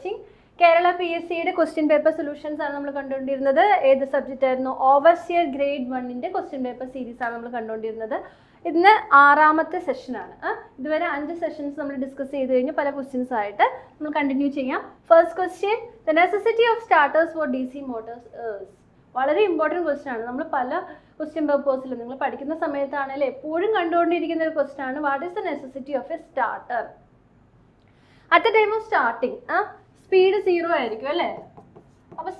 coaching. Kerala PSC question paper solutions are the subject overseer grade 1 in the question paper series this is the 6th session. This is 5 sessions we discussed questions. We will continue. First question, the necessity of starters for DC motors is very important question. We will question purpose. We will study the question. What is the necessity of a starter? At the time of starting, speed is 0. If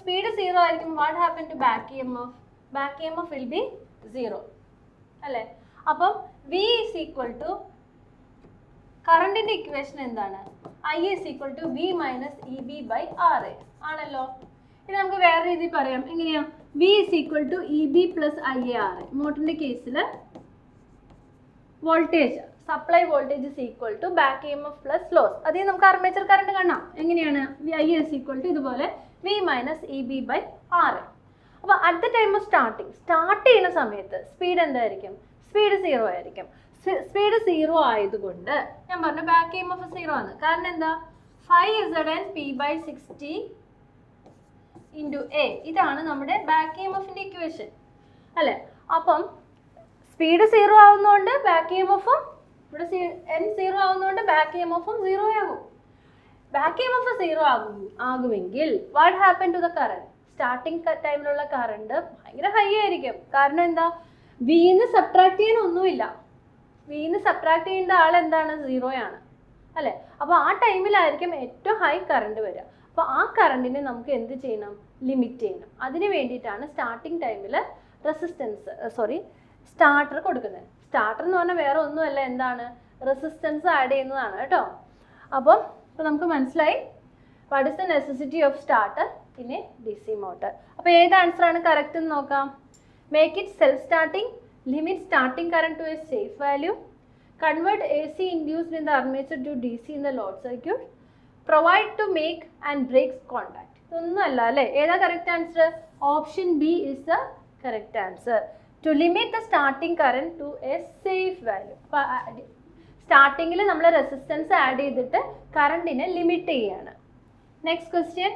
speed is 0, what happened to back EMF? Back EMF will be 0. Now, V is equal to current in the equation. I is equal to V minus EB by RA. Now, V is equal to EB plus IARA. In this case, voltage, supply voltage is equal to back EMF plus loss. That is armature current. I is equal to V minus EB by RA. At the time of starting, speed is 0. Speed is 0. Speed is 0. I am going to back EMF is 0. Because phi Zn P by 60 into A. This is our back EMF equation. So, speed is 0. Back EMF is 0. Back EMF is 0. Back EMF is 0. What happened to the current? Starting time current is high. Because V is subtract is 0. At that time, it is high current. So, that current we will limit. That is why starting time resistance. Sorry, starter. Starter is resistance added. So, what is the necessity of starter in a DC motor? So, this answer is correct. Make it self-starting, limit starting current to a safe value, convert AC induced in the armature to DC in the load circuit, provide to make and breaks contact. So, no, the correct answer? Option B is the correct answer. To limit the starting current to a safe value. Starting, we add resistance to current in a limit. Next question.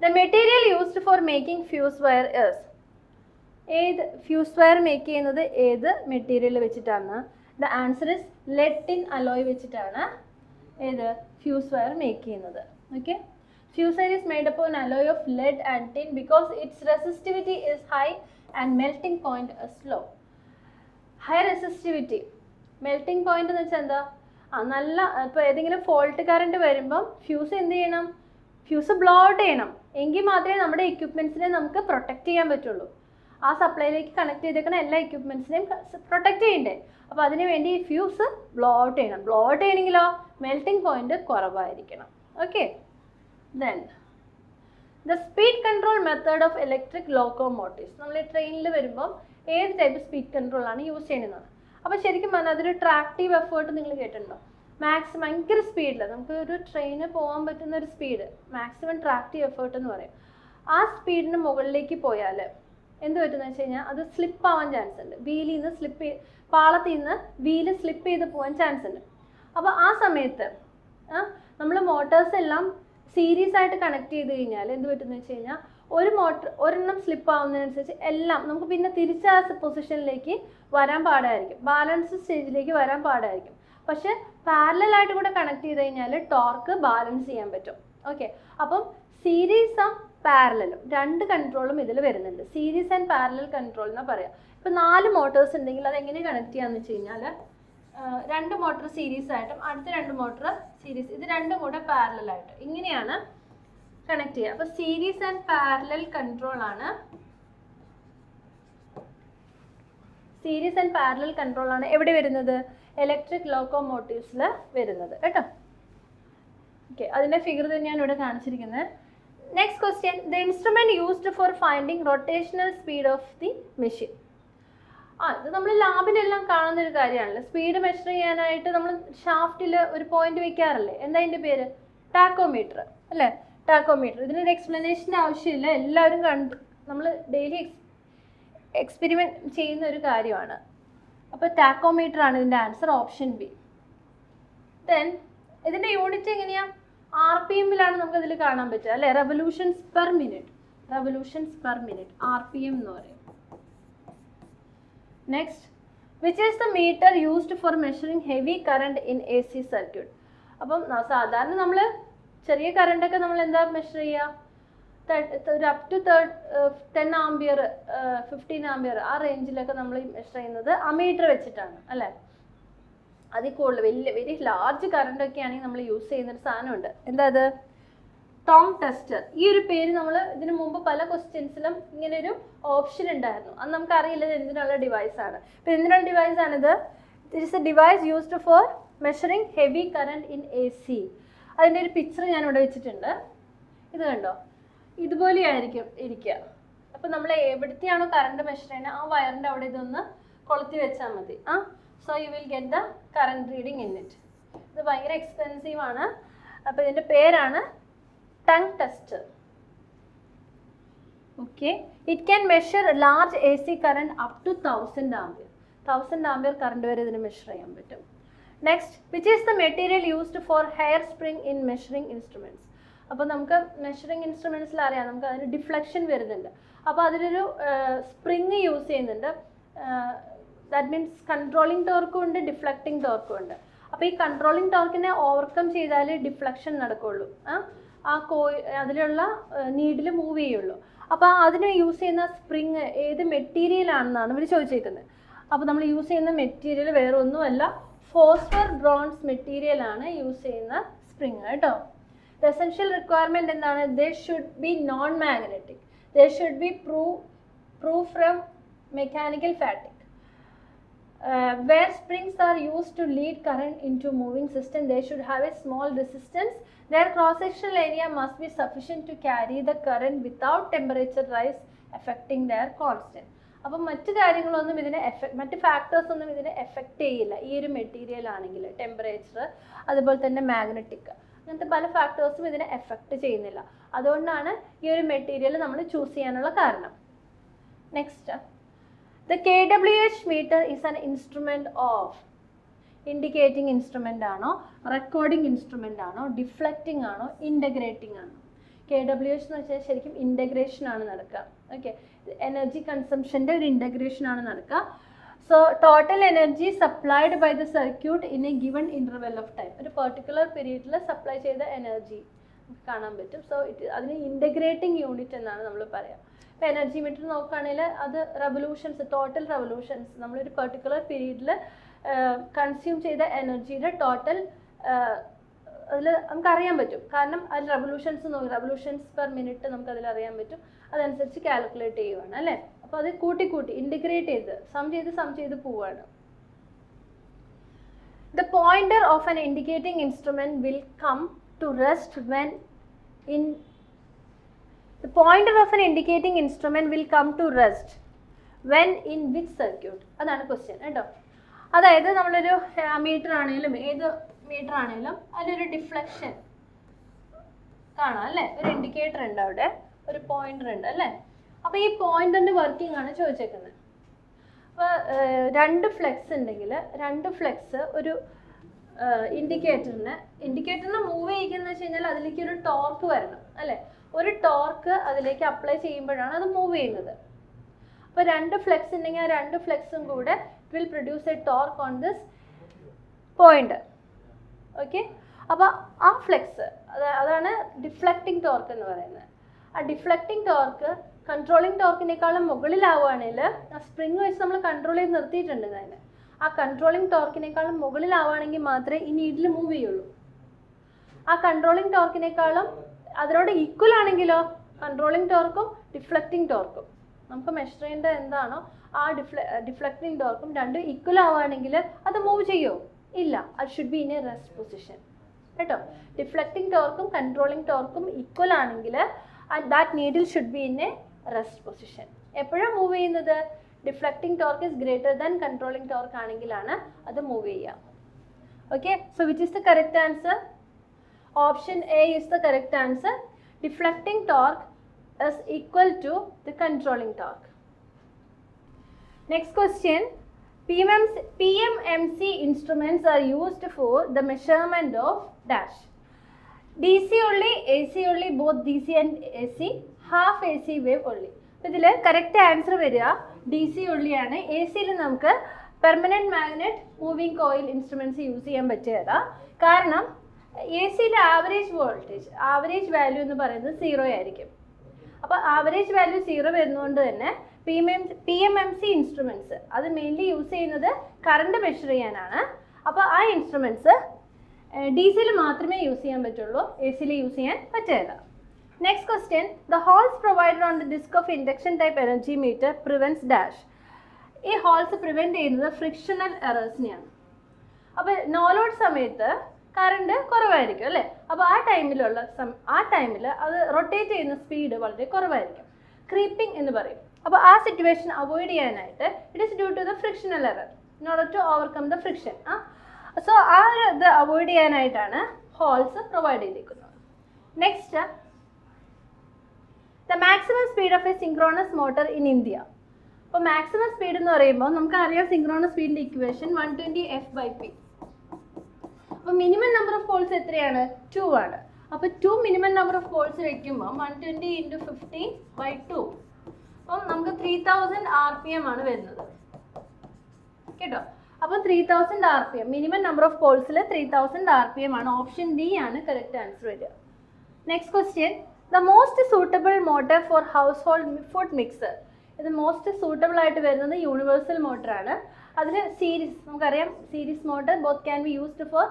The material used for making fuse wire is. Fuse wire making material the answer is lead tin alloy fuse wire making. Okay. Fuse wire is made up of an alloy of lead and tin because its resistivity is high and melting point is low. High resistivity. Melting point is fault current fuse is fuse blow out enam engi maathre nammade equipments ne namukku protect cheyan pattullu aa supply like connect cheyidekana ella equipments ne protect cheyinde appo adine vendi fuse blow out enengilo melting point koravaayirikkanam. Okay, then the speed control method of electric locomotives nammal train il varumbom ed type speed control aanu use cheynadana appo serikkum mana adire tractive effort ningal kettundho maximum speed la namukku oru train povan pattuna oru speed maximum tractive effort ennu parayum aa speed nu mogallekku poyal endu pattuna cheyna adu slip avan chance undu wheel inna slip paalathil inna wheel slip edu povan chance undu appo aa samayathe nammal motors ellam series aayittu connect cheyidu kinnal endu pattuna cheyna oru motor orennam slip avunna anusariche ellam namukku pinna thiricha position like varan paadayirikkum balance stage like varan paadayirikkum. But parallel light is connected to torque balance. Okay. So, series and parallel. Two control series and parallel control. Now, 4 motors are connected to two motor series item, and two motor series. This two motor parallel item. This is connected. So, series and parallel control. Series and parallel control aanu evide varunathu electric locomotives la varunathu ketto. Okay, adine figure thaniyanu ivide kaanichirikkunne. Next question, the instrument used for finding rotational speed of the machine. Idu nammal lab il ellam kaanunna oru karyanalle speed measure cheyanayittu nammal shaft il oru point vekkaralle endha indhe peru tachometer alle tachometer idine oru explanation avashyamilla ellarum kandu nammal daily experiment change the carrier. So, tachometer is the answer option B. Then, this is the unit RPM ലാണ് നമുക്ക് ഇതിൽ കാണാൻ പറ്റുക അല്ലേ revolutions per minute RPM എന്ന് പറയും Next which is the meter used for measuring heavy current in AC circuit അപ്പം സാധാരണ നമ്മൾ ചെറിയ കറണ്ട് ഒക്കെ നമ്മൾ എന്താ മെഷർ ചെയ്യുക up to 10 ആംപിയർ 15 ആംപിയർ ആ റേഞ്ചിലൊക്കെ നമ്മൾ മെഷർ ചെയ്യുന്നത് ആ മീറ്റർ വെച്ചിട്ടാണ് അല്ലേ That's very large current we use the tongue tester. This is the questions option. This is a device used for measuring heavy current in AC. That is a picture I have. So you will get the current reading in it. This is expensive. The pair is tongue tester. Okay. It can measure a large AC current up to 1000 ampere. 1000 ampere current is measuring. Next, which is the material used for hairspring in measuring instruments? Now, we measuring instruments, we have deflection. Now, we use spring. That means controlling torque and deflecting torque. Now, this controlling torque is overcome by deflection. That needle moves. Now, we use the spring, the material is used. Now, we use the material, phosphor bronze material is used in the spring. The essential requirement is they should be non-magnetic. They should be proof from mechanical fatigue. Where springs are used to lead current into moving system, they should have a small resistance. Their cross-sectional area must be sufficient to carry the current without temperature rise affecting their constant. Now, the factors affect this material, temperature, magnetic. These factors affect it. That is why we choose this material. Next. The KWH meter is an instrument of indicating instrument, recording instrument, deflecting, integrating. KWH is integration. Okay. Energy consumption is integration. So, total energy supplied by the circuit in a given interval of time. In a particular period, supply the energy. So, it is an integrating unit. Energy meter revolutions, total revolutions. We in a particular period consume the energy total. Revolutions per minute we calculate it. So, we integrate it. The pointer of an indicating instrument will come to rest when in which circuit? That's the question. That's why we meter deflection. That's an indicator and a pointer. Now, this pointer is working. Indicator move torque. One torque is applied to move it. Now, two flex will produce a torque on this pointer. Okay? Now, that flex is deflecting torque. A deflecting torque, controlling torque is the spring is controlling torque. That controlling torque is the needle move. That controlling torque is that is equal to controlling torque and deflecting torque. We measure the deflecting torque and equal to that move. No, it should be in a rest position. Deflecting torque and controlling torque equal to that needle should be in a rest position. When moving the deflecting torque is greater than controlling torque, that move. Okay, so which is the correct answer? Option A is the correct answer. Deflecting torque is equal to the controlling torque. Next question. PMMC instruments are used for the measurement of dash. DC only, AC only, both DC and AC, half AC wave only. So, this is the correct answer. DC only. AC is permanent magnet moving coil instruments use. Because AC is average voltage, average value is 0. So, average value is 0. PMMC instruments. That is mainly used in the current measuring. So, these instruments DC only use AC. Next question, the holes provided on the disc of induction type energy meter prevents dash. These holes prevent the frictional errors. Now, no load samayatha current koruvayirikku alle. Appo aa time illa adu rotate cheyna speed valare koruvayirikku. Creeping ennu parayum. Appo aa situation avoid cheyanayittu it is due to the frictional error. In order to overcome the friction. So the avoid cheyanayittu holes provide cheyirukkunu. Next, the maximum speed of a synchronous motor in India. So, maximum speed in the synchronous speed equation 120 F/P. So, minimum number of poles is 2. So, 2 minimum number of poles is 120 × 50/2. So, we 3000 RPM. Okay, so, 3000 RPM. Minimum number of poles is 3000 RPM. Option D is the correct answer. Next question. The most suitable motor for household food mixer. The most suitable item is universal motor. That is series motor. Both can be used for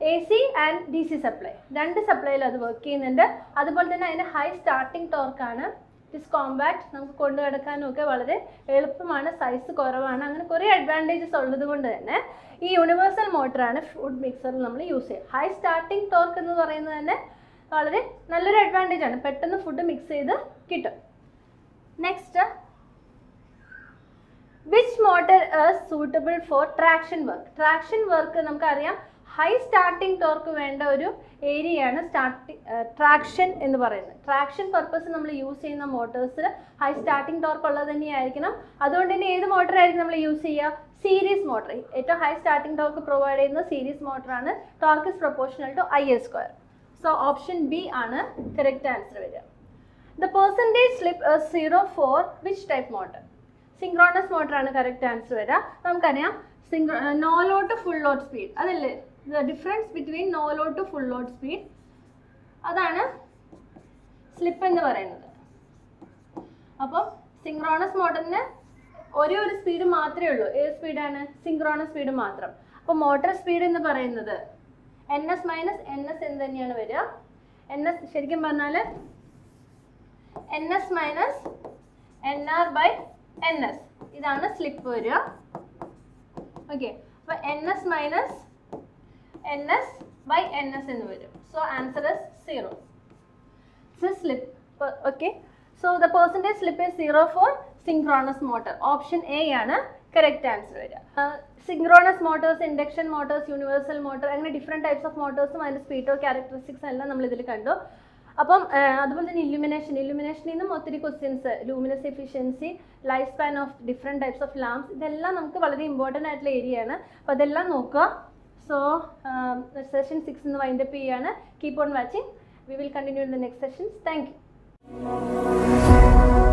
AC and DC supply. Two supply work. That is high starting torque. This compact. We can use size. There advantages. This universal motor is food mixer. We use high starting torque. Already, another advantage is pattern the food mix the kit. Next, which motor is suitable for traction work? Traction work is high starting torque area traction in the traction purpose we use in the motors high starting torque that motor use series motor. High starting torque provided in the series motor torque is proportional to I square. So, option B is correct answer. The percentage slip is 0 for which type motor? Synchronous motor is correct answer. We have no load to full load speed. That is the difference between no load to full load speed. That is slip. So, synchronous motor is one speed. A speed is synchronous speed. So, motor speed is NS minus NS in the NS, NS minus NR/NS. This is the slip. Okay. So, NS minus NS/NS in the so, answer is 0. This is slip. Okay. So, the percentage slip is 0 for synchronous motor. Option A is correct answer. Synchronous motors, induction motors, universal motor, different types of motors and speed or characteristics we will illumination is questions, luminous efficiency, lifespan of different types of lamps. This is important area. So, session 6 in the wind up. Keep on watching. We will continue in the next sessions. Thank you.